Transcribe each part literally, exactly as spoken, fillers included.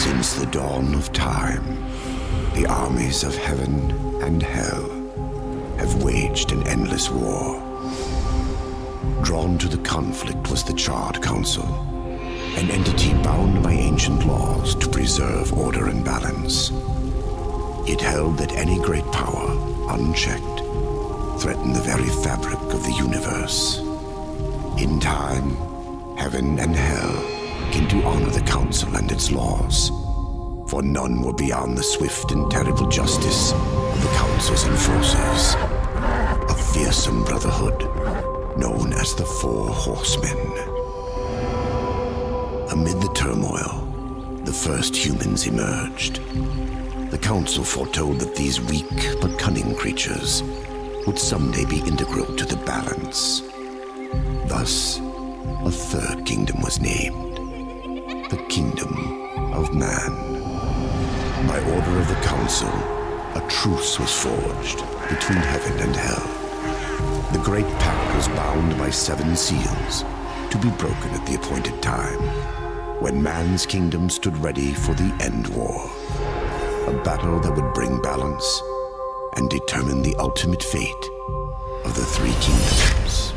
Since the dawn of time, the armies of heaven and hell have waged an endless war. Drawn to the conflict was the Charred Council, an entity bound by ancient laws to preserve order and balance. It held that any great power, unchecked, threatened the very fabric of the universe. In time, heaven and hell came to honor the council and its laws, for none were beyond the swift and terrible justice of the council's enforcers, a fearsome brotherhood known as the Four Horsemen. Amid the turmoil, the first humans emerged. The council foretold that these weak but cunning creatures would someday be integral to the balance. Thus, a third kingdom was named, the Kingdom of Man. By order of the council, a truce was forged between heaven and hell. The great pact was bound by seven seals to be broken at the appointed time, when man's kingdom stood ready for the End War. A battle that would bring balance and determine the ultimate fate of the Three Kingdoms.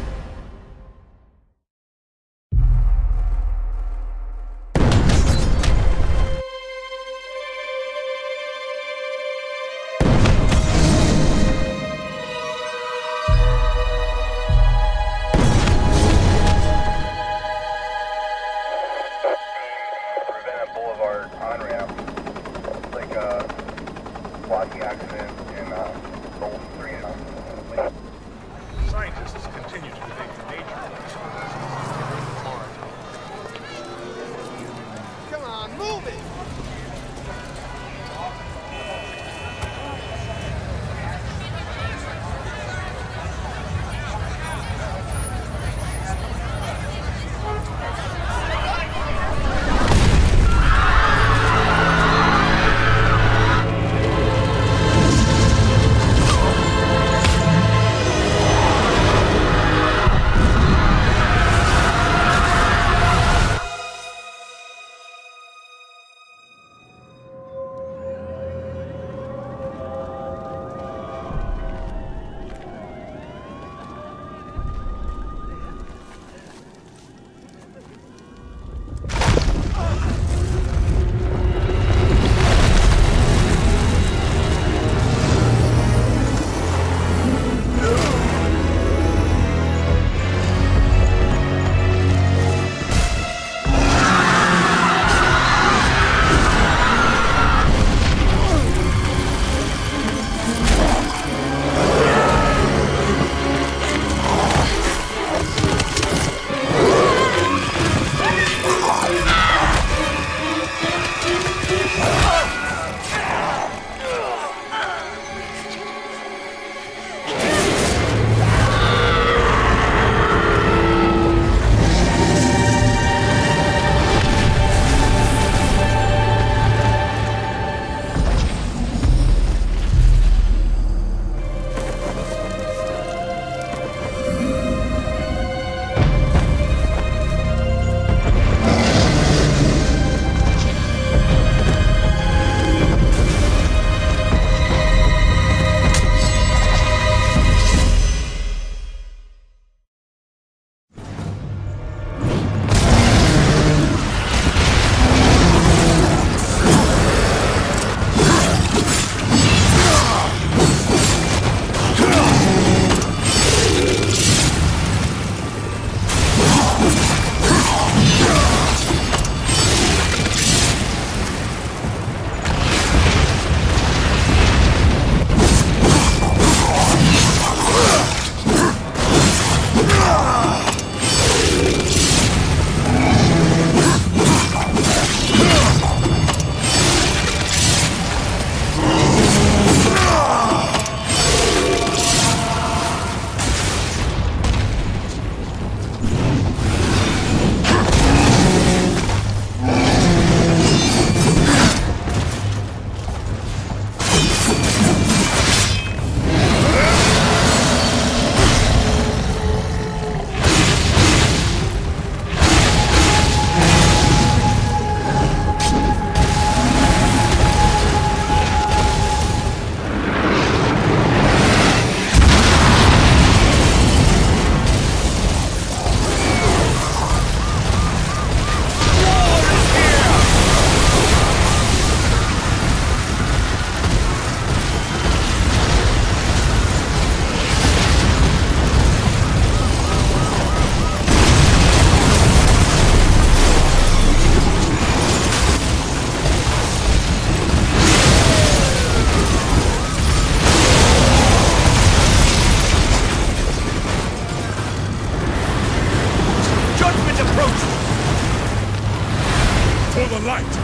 Control the light!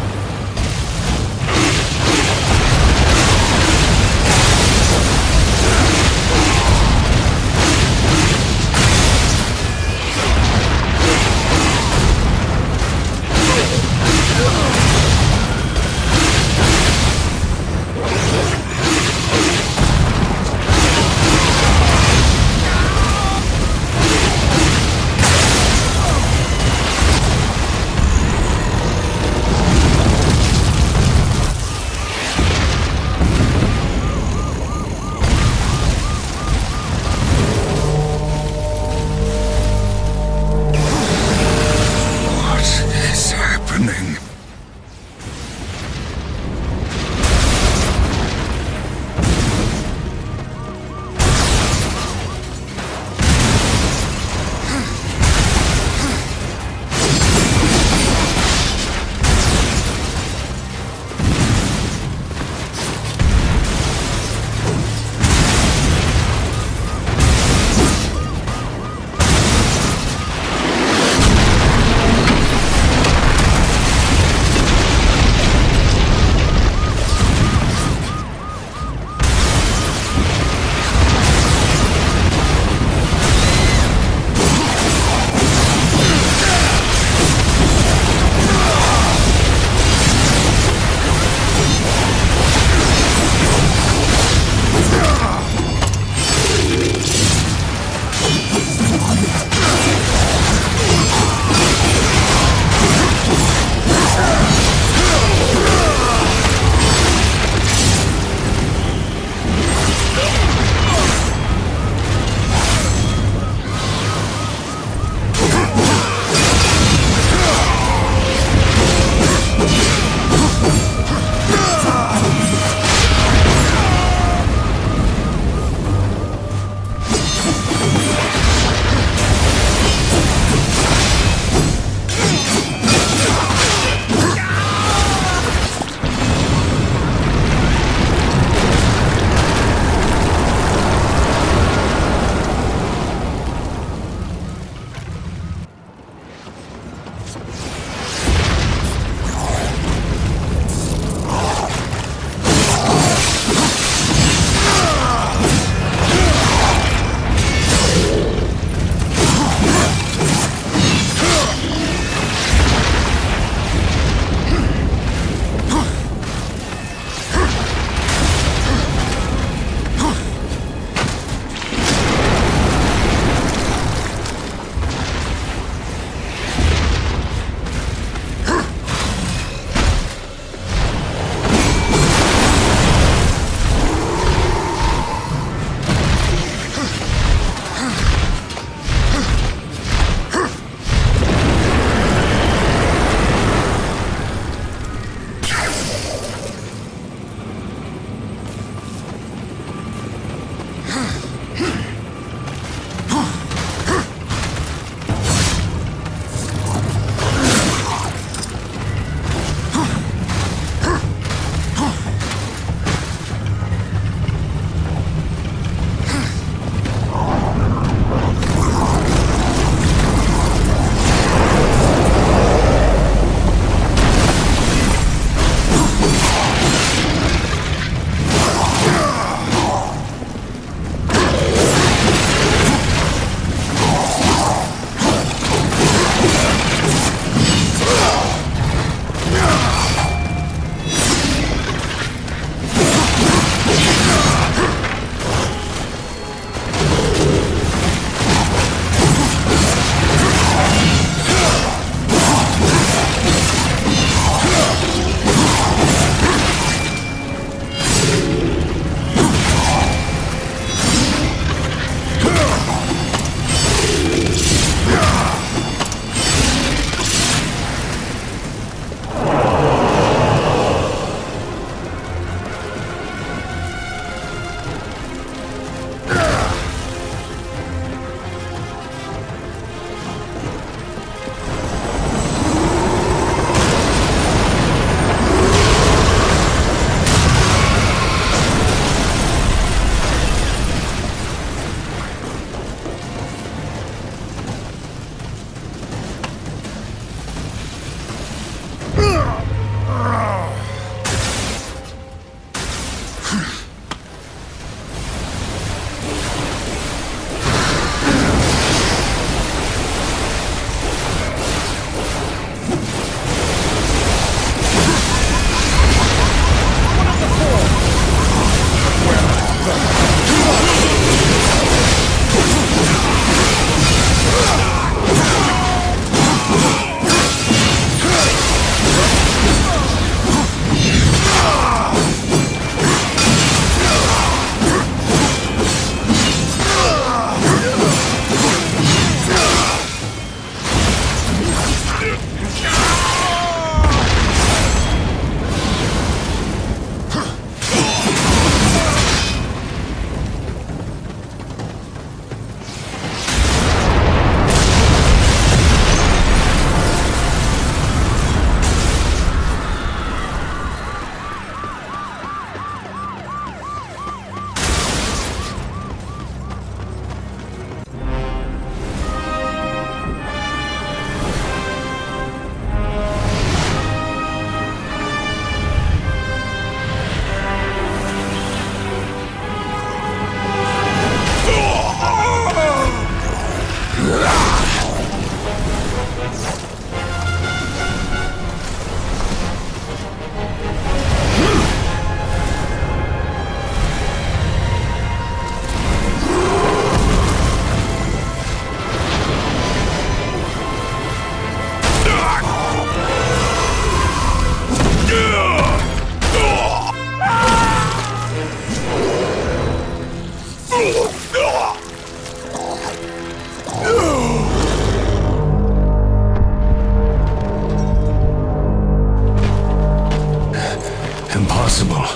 possible.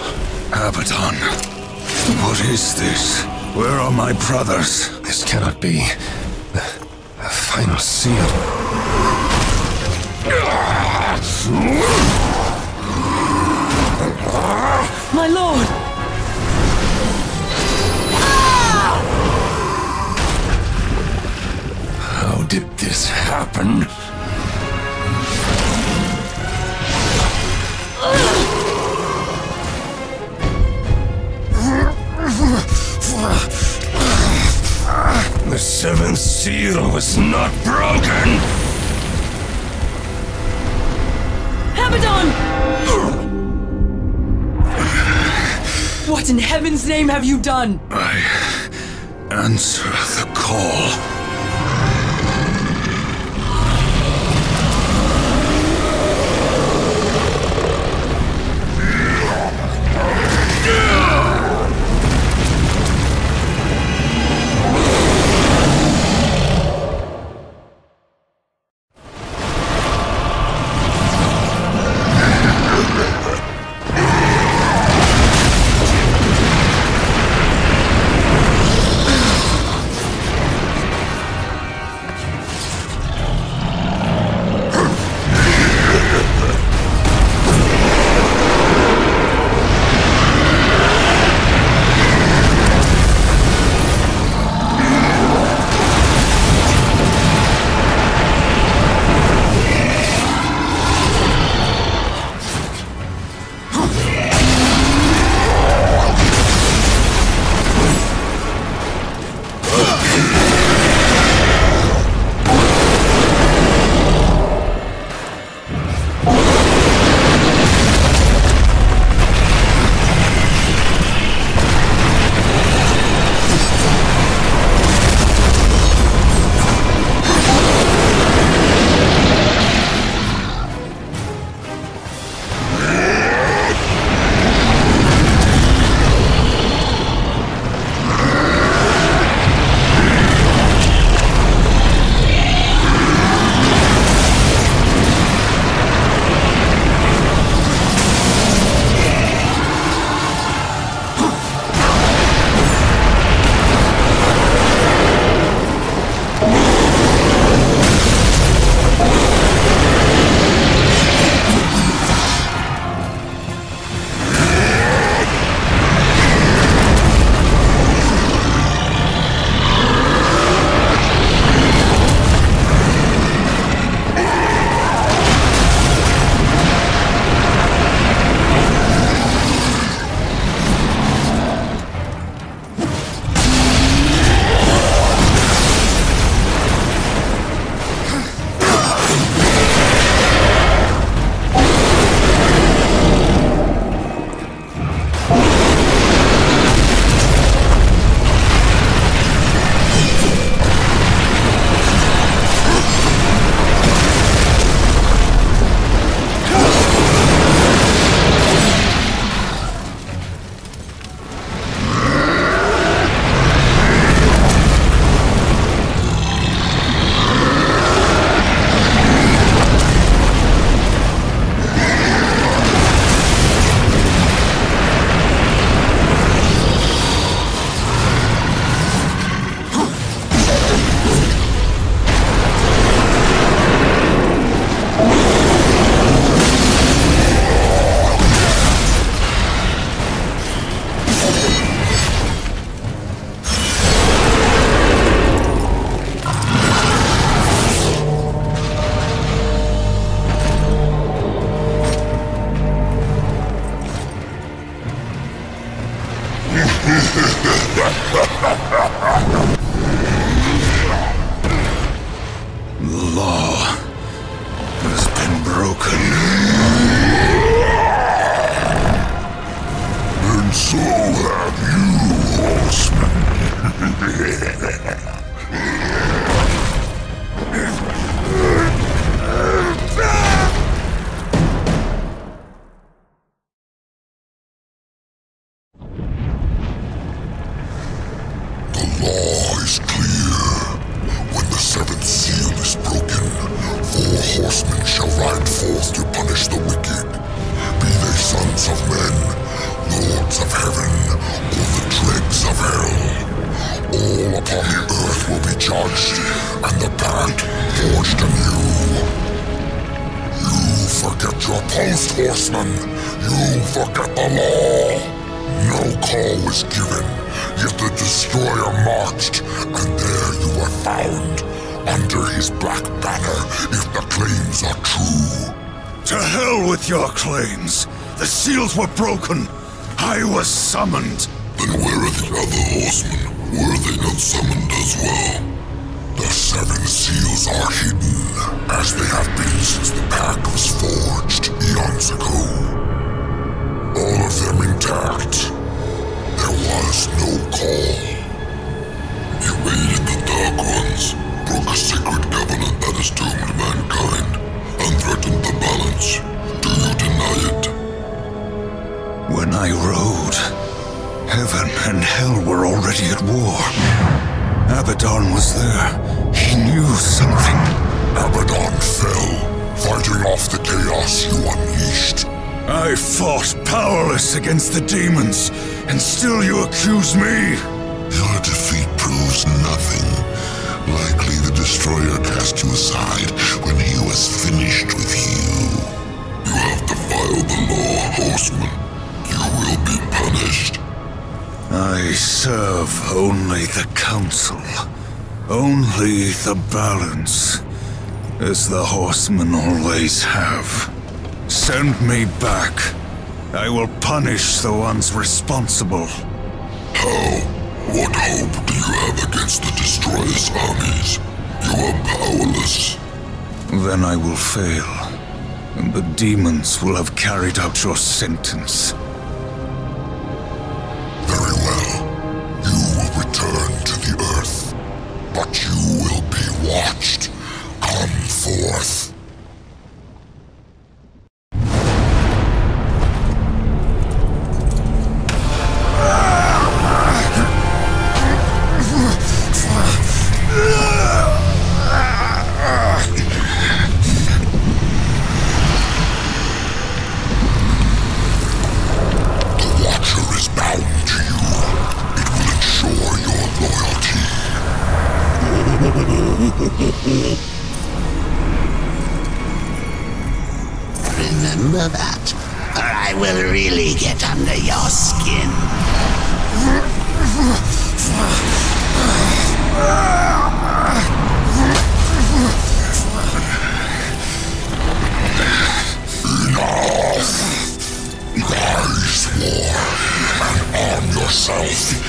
Abaddon. What is this? Where are my brothers? This cannot be. The, the final seal. My lord! How did this happen? The seventh seal was not broken! Abaddon! What in heaven's name have you done? I answer the call. those horsemen, you forget the law. No call was given, yet the Destroyer marched, and there you were found, under his black banner, if the claims are true. To hell with your claims! The seals were broken! I was summoned! Then where are the other horsemen? Were they not summoned as well? The seven seals are hidden, as they have been since the pact was forged eons ago. All of them intact. There was no call. You aided the Dark Ones, broke a sacred covenant that has doomed mankind, and threatened the balance. Do you deny it? When I rode, heaven and hell were already at war. Abaddon was there. He knew something. Abaddon fell, fighting off the chaos you unleashed. I fought powerless against the demons, and still you accuse me? Your defeat proves nothing. Likely the Destroyer cast you aside when he was finished with you. You have defiled the law, Horseman. You will be punished. I serve only the Council, only the balance, as the Horsemen always have. Send me back. I will punish the ones responsible. How? What hope do you have against the Destroyer's armies? You are powerless. Then I will fail, and the demons will have carried out your sentence. Watched. Come forth. Remember that, or I will really get under your skin. Enough! Rise, war, and arm yourself.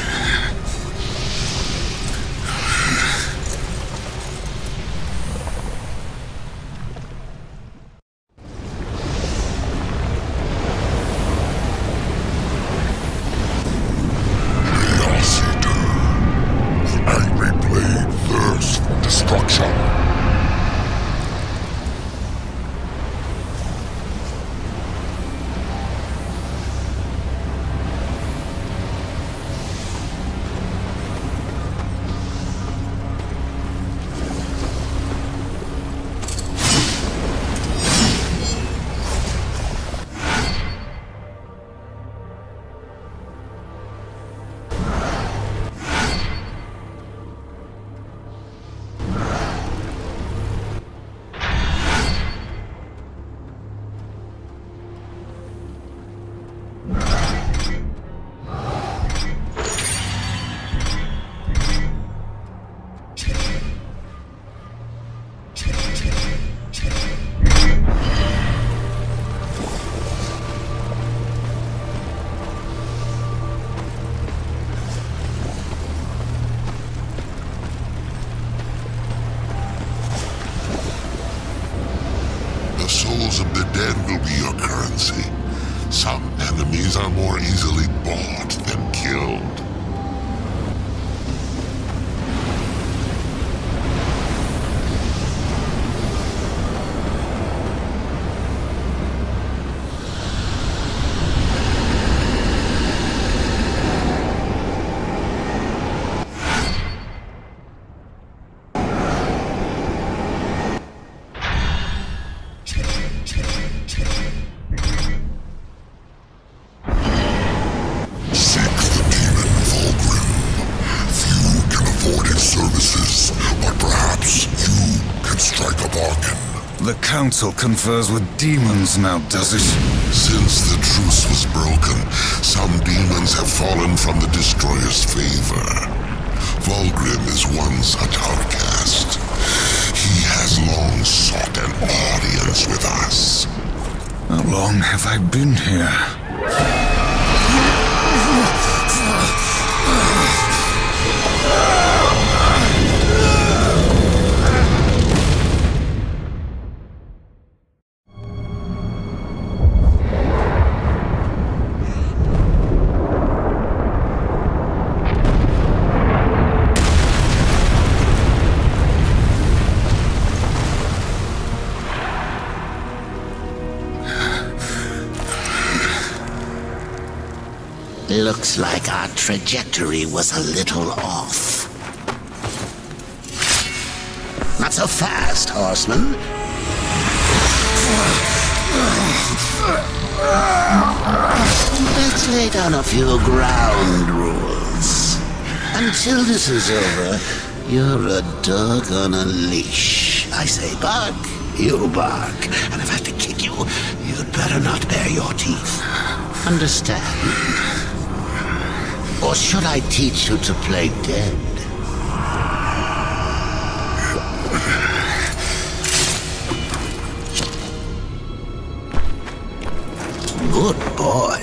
Seek the demon Council confers with demons now, does it? Since the truce was broken, some demons have fallen from the Destroyer's favor. Vulgrim is one such outcast. He has long sought an audience with us. How long have I been here? Looks like our trajectory was a little off. Not so fast, Horseman. Let's lay down a few ground rules. Until this is over, you're a dog on a leash. I say bark, you bark. And if I have to kick you, you'd better not bare your teeth. Understand? Or should I teach you to play dead? Good boy.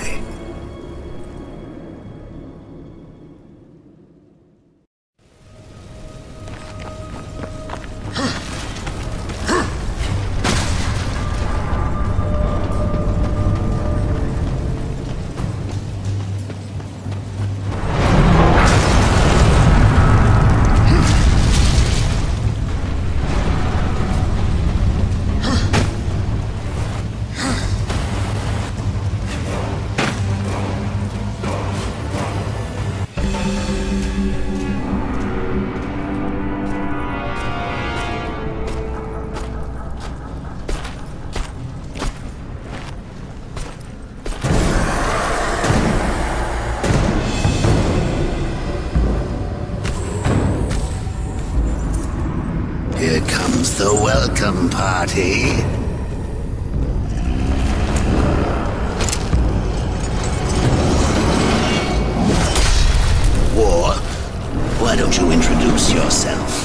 The welcome party. War, why don't you introduce yourself?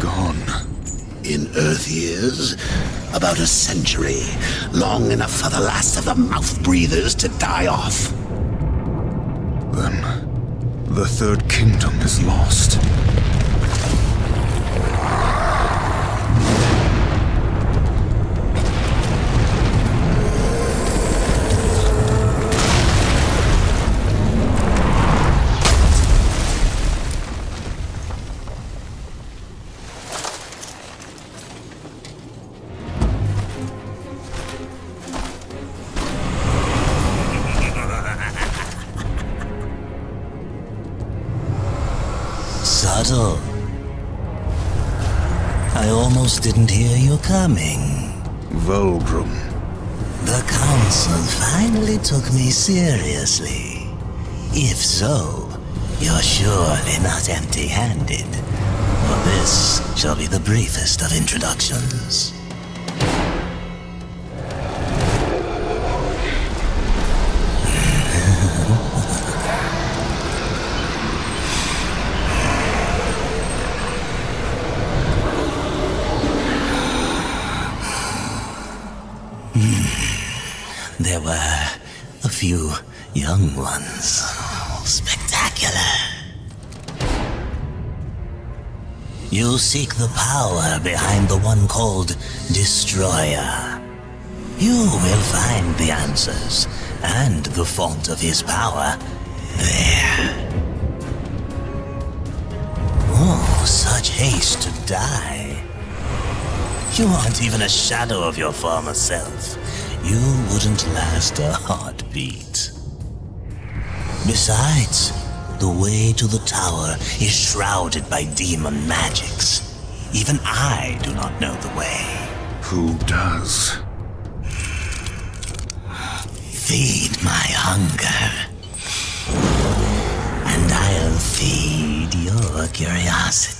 gone. In Earth years? About a century. Long enough for the last of the mouth-breathers to die off. Then, the Third Kingdom is lost. I almost didn't hear you coming. Vulgrim. The Council finally took me seriously. If so, you're surely not empty-handed. For this shall be the briefest of introductions. There were a few young ones. Oh, spectacular. You seek the power behind the one called Destroyer. You will find the answers and the font of his power there. Oh, such haste to die. You aren't even a shadow of your former self. You wouldn't last a heartbeat. Besides, the way to the tower is shrouded by demon magics. Even I do not know the way. Who does? Feed my hunger, and I'll feed your curiosity.